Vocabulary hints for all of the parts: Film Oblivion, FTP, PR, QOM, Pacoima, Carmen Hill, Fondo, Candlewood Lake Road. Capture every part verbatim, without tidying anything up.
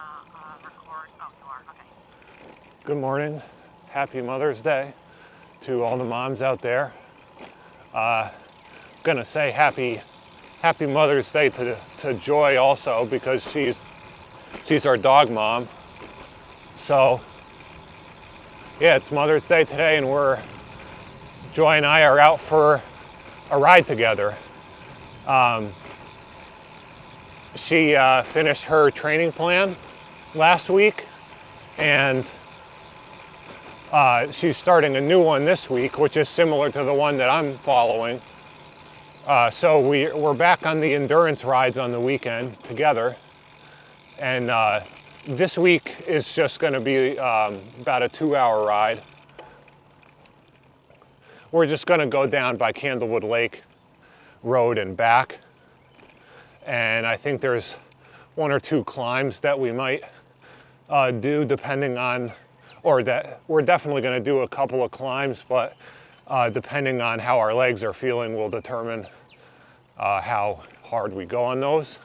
uh, uh, record? Oh, you are, okay. Good morning. Happy Mother's Day to all the moms out there. Uh, gonna say happy, happy Mother's Day to, to Joy also, because she's, she's our dog mom. So, yeah, it's Mother's Day today, and we're, Joy and I are out for a ride together. Um, she uh, finished her training plan last week, and uh, she's starting a new one this week, which is similar to the one that I'm following. Uh, so we, we're back on the endurance rides on the weekend together, and uh, this week is just going to be um, about a two-hour ride. We're just going to go down by Candlewood Lake Road and back, and I think there's one or two climbs that we might uh, do, depending on, or that we're definitely going to do a couple of climbs, but uh, depending on how our legs are feeling will determine uh, how hard we go on those.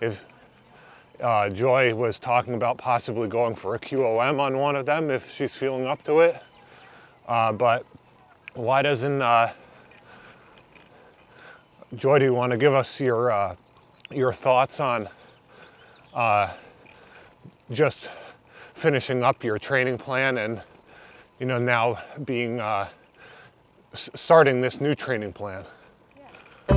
If uh, Joy was talking about possibly going for a Q O M on one of them if she's feeling up to it, uh, but why doesn't uh, Joy, do you want to give us your uh, your thoughts on uh, just finishing up your training plan and, you know, now being uh, s starting this new training plan? Yeah.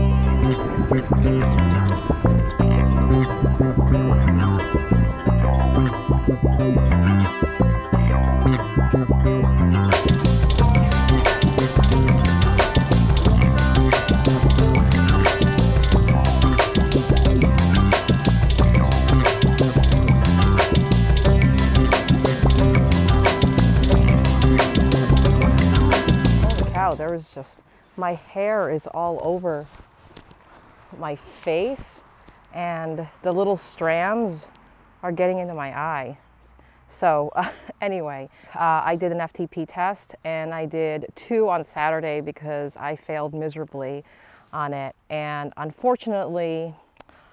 There was just, my hair is all over my face, and the little strands are getting into my eye. So uh, anyway, uh, I did an F T P test, and I did two on Saturday because I failed miserably on it. And unfortunately,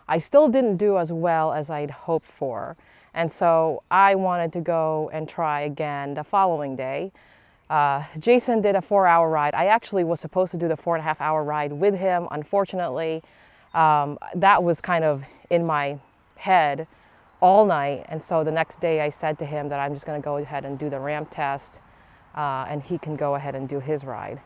I still didn't do as well as I'd hoped for. And so I wanted to go and try again the following day. Uh, Jason did a four-hour ride. I actually was supposed to do the four and a half hour ride with him. Unfortunately, um, that was kind of in my head all night. And so the next day I said to him that I'm just going to go ahead and do the ramp test, uh, and he can go ahead and do his ride.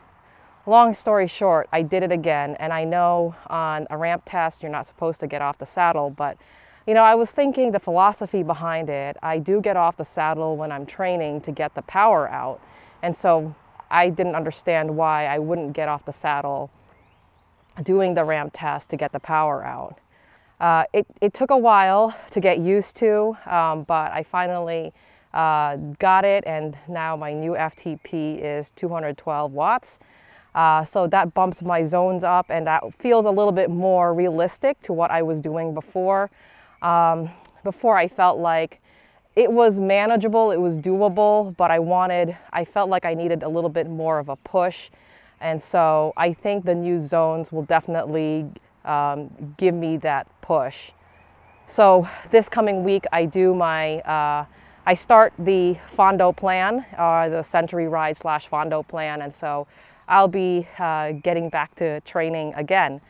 Long story short, I did it again. And I know on a ramp test, you're not supposed to get off the saddle, but you know, I was thinking the philosophy behind it. I do get off the saddle when I'm training to get the power out. And so I didn't understand why I wouldn't get off the saddle doing the ramp test to get the power out. Uh, it, it took a while to get used to, um, but I finally uh, got it, and now my new F T P is two hundred twelve watts. Uh, so that bumps my zones up, and that feels a little bit more realistic to what I was doing before. Um, before I felt like it was manageable, it was doable, but I wanted, I felt like I needed a little bit more of a push. And so I think the new zones will definitely um, give me that push. So this coming week, I do my, uh, I start the Fondo plan, uh, the Century Ride slash Fondo plan. And so I'll be uh, getting back to training again.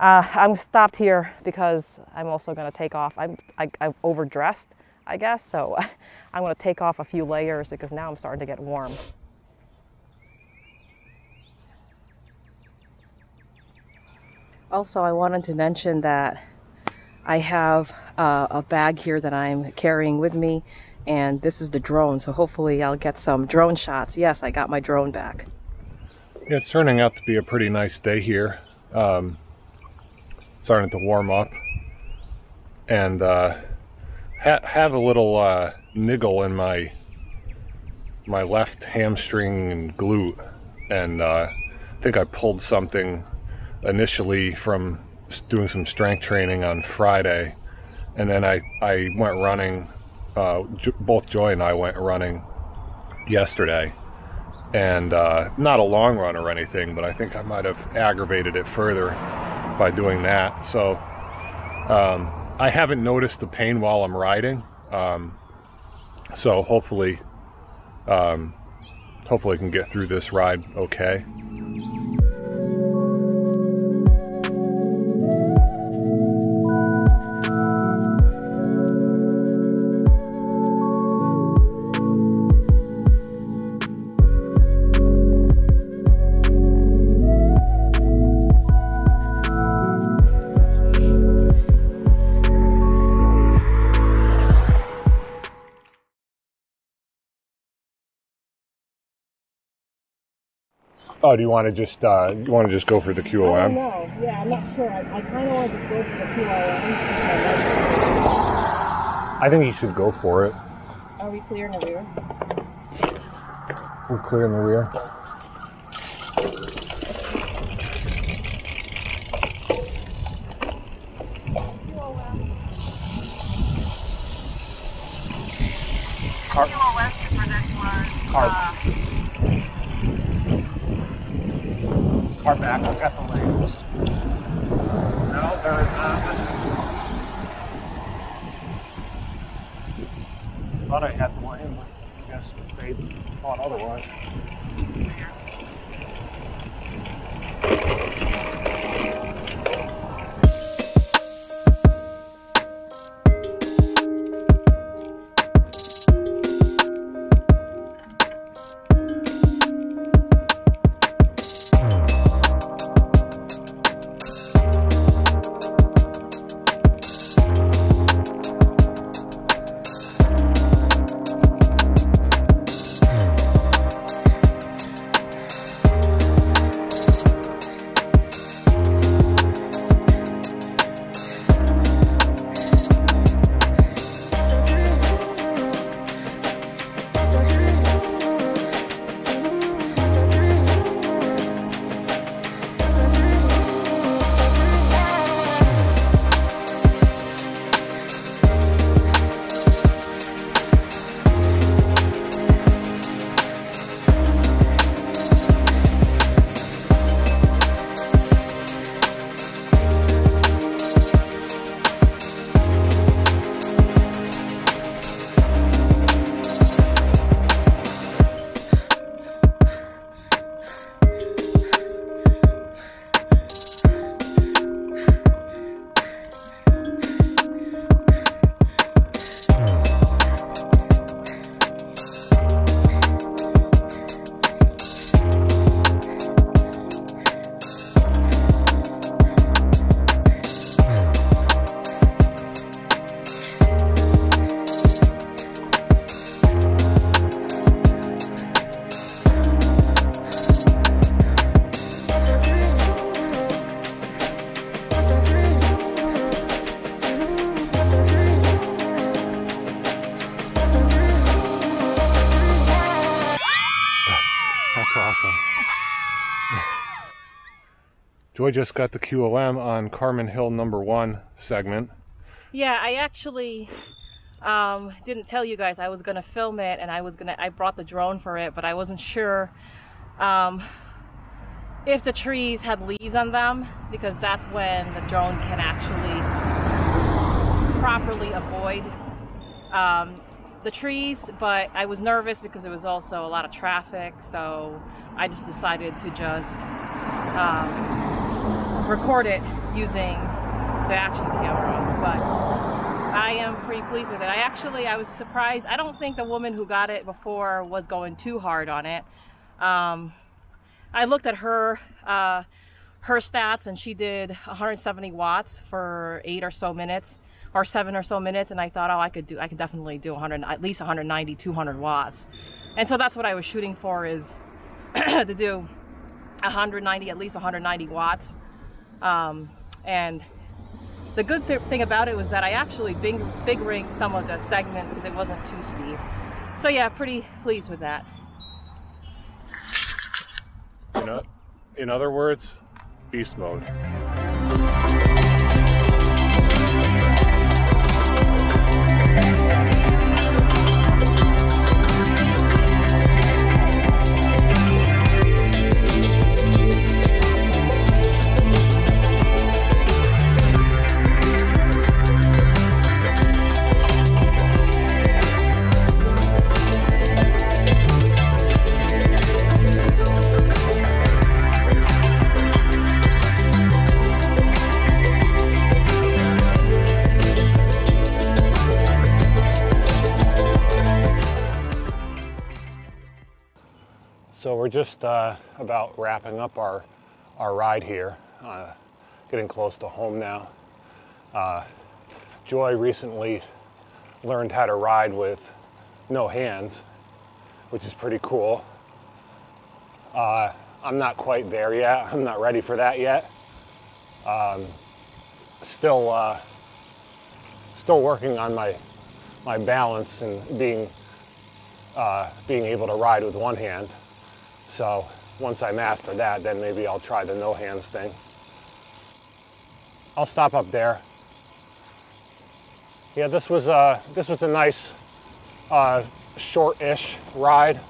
Uh, I'm stopped here because I'm also gonna take off. I'm, I, I'm overdressed, I guess, so I'm going to take off a few layers because now I'm starting to get warm. Also, I wanted to mention that I have uh, a bag here that I'm carrying with me, and this is the drone, so hopefully I'll get some drone shots. Yes, I got my drone back. Yeah, it's turning out to be a pretty nice day here. Um, starting to warm up, and uh, Ha have a little uh, niggle in my my left hamstring and glute, and uh, I think I pulled something initially from doing some strength training on Friday, and then I, I went running, uh, both Joy and I went running yesterday, and uh, not a long run or anything, but I think I might have aggravated it further by doing that. So um, I haven't noticed the pain while I'm riding, Um, so hopefully, um, hopefully I can get through this ride okay. Oh, do you want to just uh, you want to just go for the Q O M? I don't know. Yeah, I'm not sure. I, I kind of want to go for the Q O M. I think you should go for it. Are we clear in the rear? We're clear in the rear. Car. For this one. Car. Uh, Far back, look at the latest. No, there is not. I thought I had one in, but I guess they thought otherwise. Joy just got the Q O M on Carmen Hill number one segment. Yeah, I actually um, didn't tell you guys I was gonna film it, and I was gonna I brought the drone for it, but I wasn't sure um, if the trees had leaves on them, because that's when the drone can actually properly avoid um, the trees. But I was nervous because it was also a lot of traffic, so I just decided to just um, record it using the action camera. But I am pretty pleased with it. I actually, I was surprised. I don't think the woman who got it before was going too hard on it. Um, I looked at her, uh, her stats, and she did one hundred seventy watts for eight or so minutes, or seven or so minutes. And I thought, oh, I could do, I could definitely do one hundred, at least one ninety, two hundred watts. And so that's what I was shooting for, is to do one ninety, at least one ninety watts. Um, and the good th thing about it was that I actually big, big rigged some of the segments because it wasn't too steep. So yeah, pretty pleased with that. You know, in other words, beast mode. we're just uh, about wrapping up our, our ride here. Uh, getting close to home now. Uh, Joy recently learned how to ride with no hands, which is pretty cool. Uh, I'm not quite there yet. I'm not ready for that yet. Um, still, uh, still working on my my balance and being uh, being able to ride with one hand. So once I master that, then maybe I'll try the no hands thing. I'll stop up there. Yeah, this was a this was a nice uh, short-ish ride.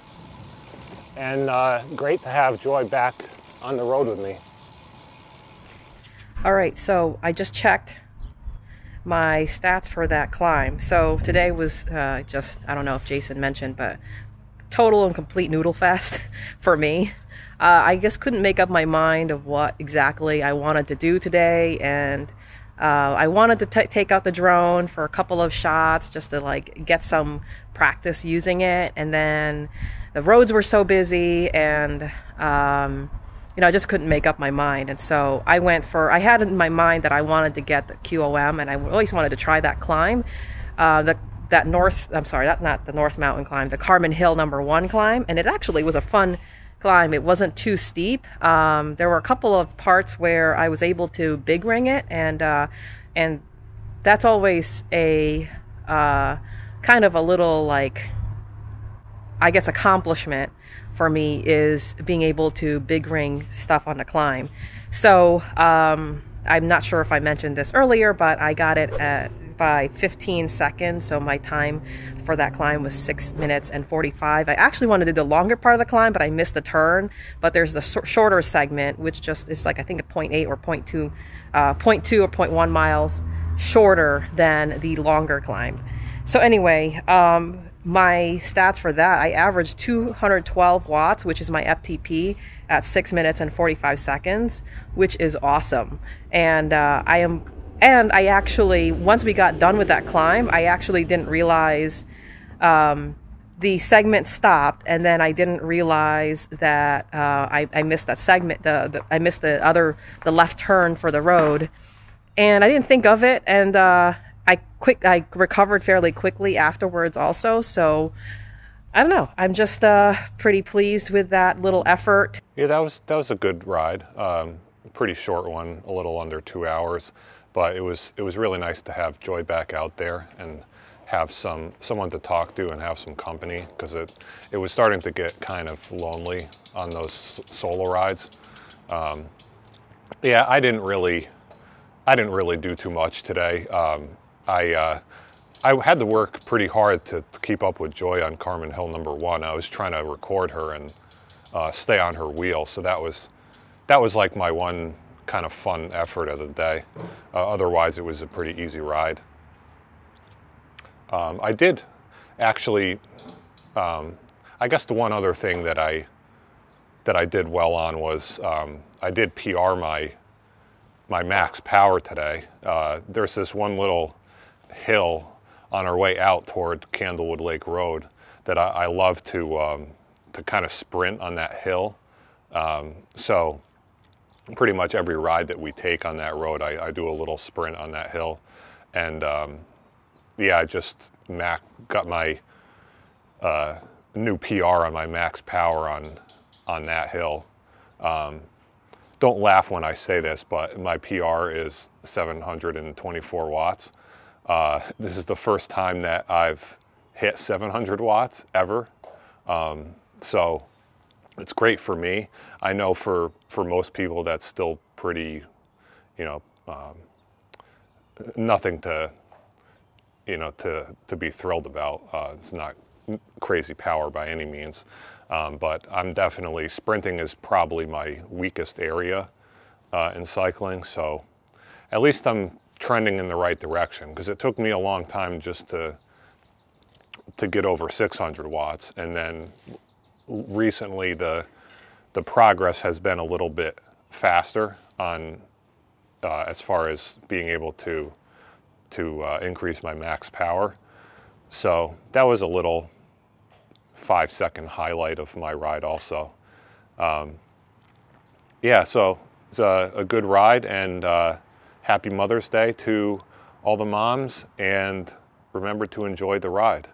And uh, great to have Joy back on the road with me. All right, so I just checked my stats for that climb. So today was uh, just, I don't know if Jason mentioned, but total and complete noodle fest for me. Uh, I just couldn't make up my mind of what exactly I wanted to do today. And uh, I wanted to t take out the drone for a couple of shots just to like get some practice using it. And then the roads were so busy and, um, you know, I just couldn't make up my mind. And so I went for, I had in my mind that I wanted to get the Q O M and I always wanted to try that climb. Uh, the, that North, I'm sorry, that, not the North Mountain climb, the Carmen Hill number one climb. And it actually was a fun climb. It wasn't too steep. Um, there were a couple of parts where I was able to big ring it. And, uh, and that's always a, uh, kind of a little like, I guess accomplishment for me is being able to big ring stuff on the climb. So um, I'm not sure if I mentioned this earlier, but I got it at, by fifteen seconds. So my time for that climb was six minutes and forty-five. I actually wanted to do the longer part of the climb, but I missed the turn. But there's the sh shorter segment, which just is like I think a point eight or point two, uh, point two or point one miles shorter than the longer climb. So anyway, um, my stats for that, I averaged two hundred twelve watts, which is my F T P at six minutes and forty-five seconds, which is awesome. And uh, I am, and I actually, once we got done with that climb, I actually didn't realize um, the segment stopped, and then I didn't realize that uh, I, I missed that segment. The, the I missed the other, the left turn for the road, and I didn't think of it, and. Uh, I quick, I recovered fairly quickly afterwards also, so I don't know. I'm just uh, pretty pleased with that little effort. Yeah, that was that was a good ride, um, pretty short one, a little under two hours, but it was it was really nice to have Joy back out there and have some someone to talk to and have some company because it it was starting to get kind of lonely on those solo rides. Um, yeah, I didn't really I didn't really do too much today. Um, I, uh, I had to work pretty hard to, to keep up with Joy on Carmen Hill number one. I was trying to record her and uh, stay on her wheel. So that was, that was like my one kind of fun effort of the day. Uh, otherwise, it was a pretty easy ride. Um, I did actually, um, I guess the one other thing that I, that I did well on was um, I did P R my, my max power today. Uh, there's this one little hill on our way out toward Candlewood Lake Road that I, I love to um, to kind of sprint on that hill. Um, so pretty much every ride that we take on that road, I, I do a little sprint on that hill. And um, yeah, I just mac got my uh, new P R on my max power on on that hill. Um, don't laugh when I say this, but my P R is seven hundred twenty-four watts. Uh, this is the first time that I've hit seven hundred watts ever. Um, so it's great for me. I know for, for most people that's still pretty, you know, um, nothing to, you know, to, to be thrilled about. Uh, it's not crazy power by any means, um, but I'm definitely, sprinting is probably my weakest area uh, in cycling. So at least I'm trending in the right direction because it took me a long time just to to get over six hundred watts, and then recently the the progress has been a little bit faster on uh, as far as being able to to uh, increase my max power. So that was a little five second highlight of my ride also. um, yeah, so it's a, a good ride, and uh, happy Mother's Day to all the moms, and remember to enjoy the ride.